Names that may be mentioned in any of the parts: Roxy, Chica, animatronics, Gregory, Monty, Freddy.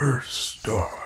her star.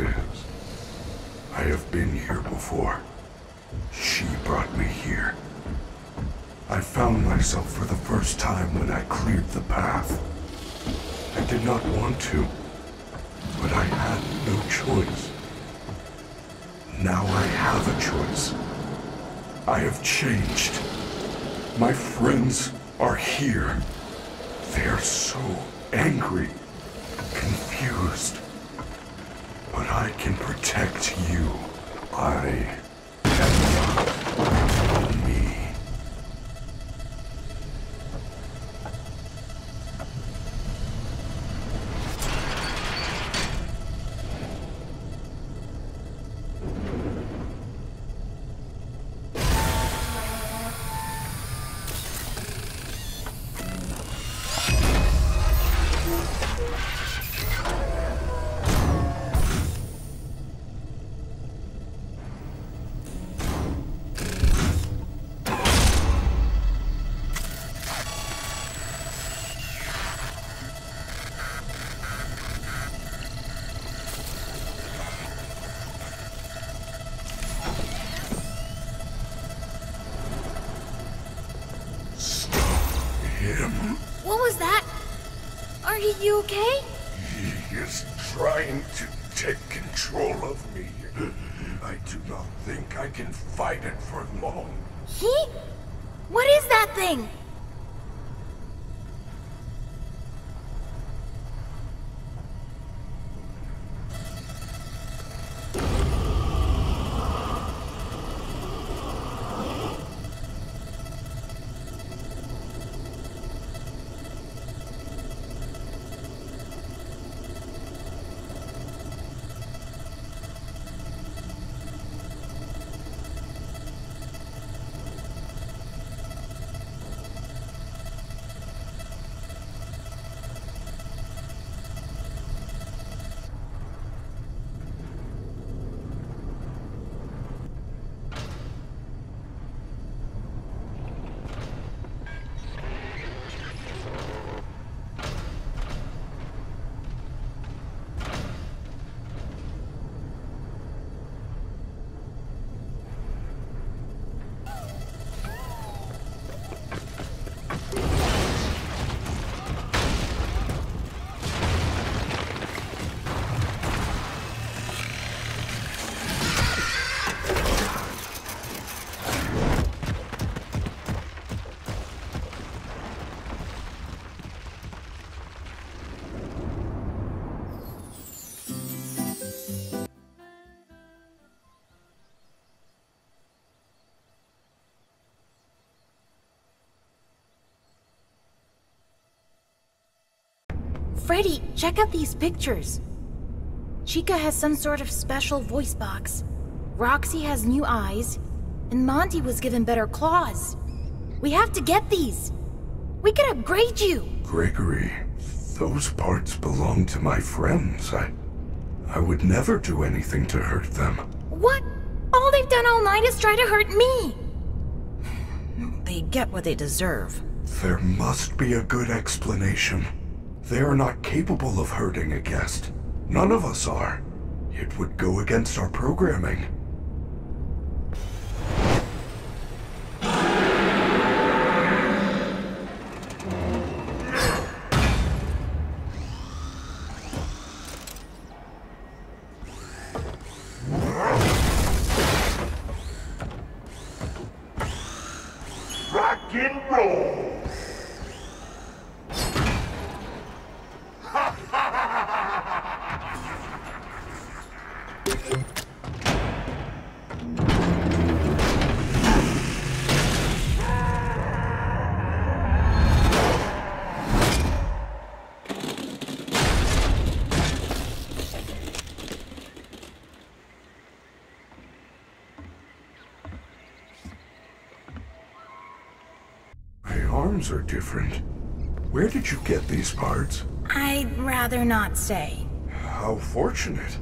Is. I have been here before. She brought me here. I found myself for the first time when I cleared the path. I did not want to, but I had no choice. Now I have a choice. I have changed. My friends are here. They are so angry, confused. But I can protect you. I cannot. Me. What was that? Are you okay? He is trying to take control of me. I do not think I can fight it for long. He? What is that thing? Freddy, check out these pictures. Chica has some sort of special voice box. Roxy has new eyes. And Monty was given better claws. We have to get these. We could upgrade you. Gregory, those parts belong to my friends. I would never do anything to hurt them. What? All they've done all night is try to hurt me. They get what they deserve. There must be a good explanation. They are not capable of hurting a guest. None of us are. It would go against our programming. Arms are different. Where did you get these parts? I'd rather not say. How fortunate.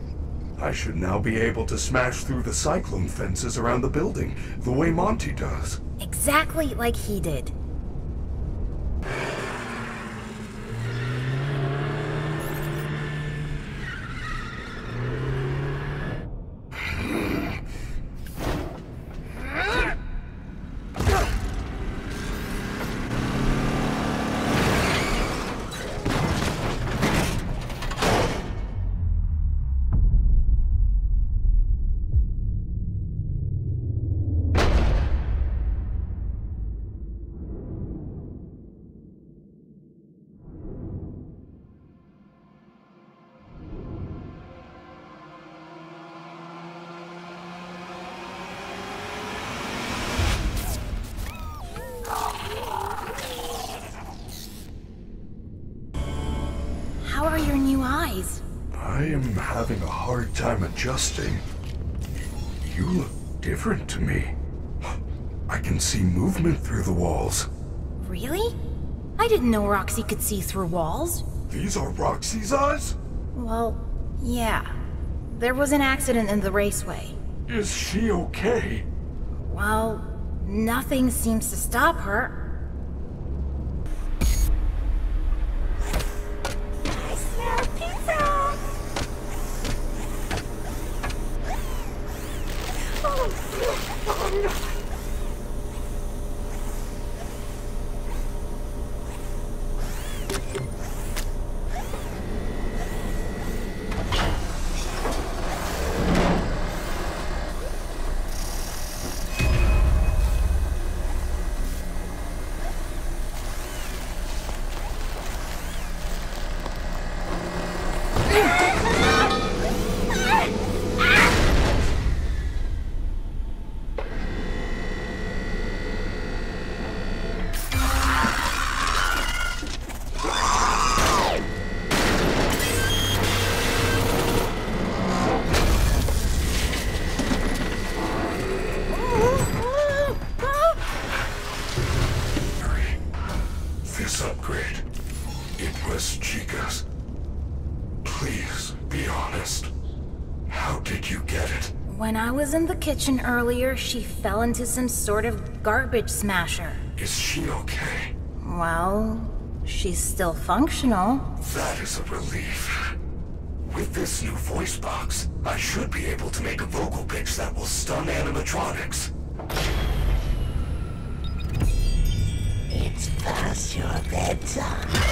I should now be able to smash through the cyclone fences around the building, the way Monty does. Exactly like he did. I am having a hard time adjusting. You look different to me. I can see movement through the walls. Really? I didn't know Roxy could see through walls. These are Roxy's eyes? Well, yeah. There was an accident in the raceway. Is she okay? Well, nothing seems to stop her. In the kitchen earlier, she fell into some sort of garbage smasher. Is she okay? Well, she's still functional. That is a relief. With this new voice box, I should be able to make a vocal pitch that will stun animatronics. It's past your bedtime.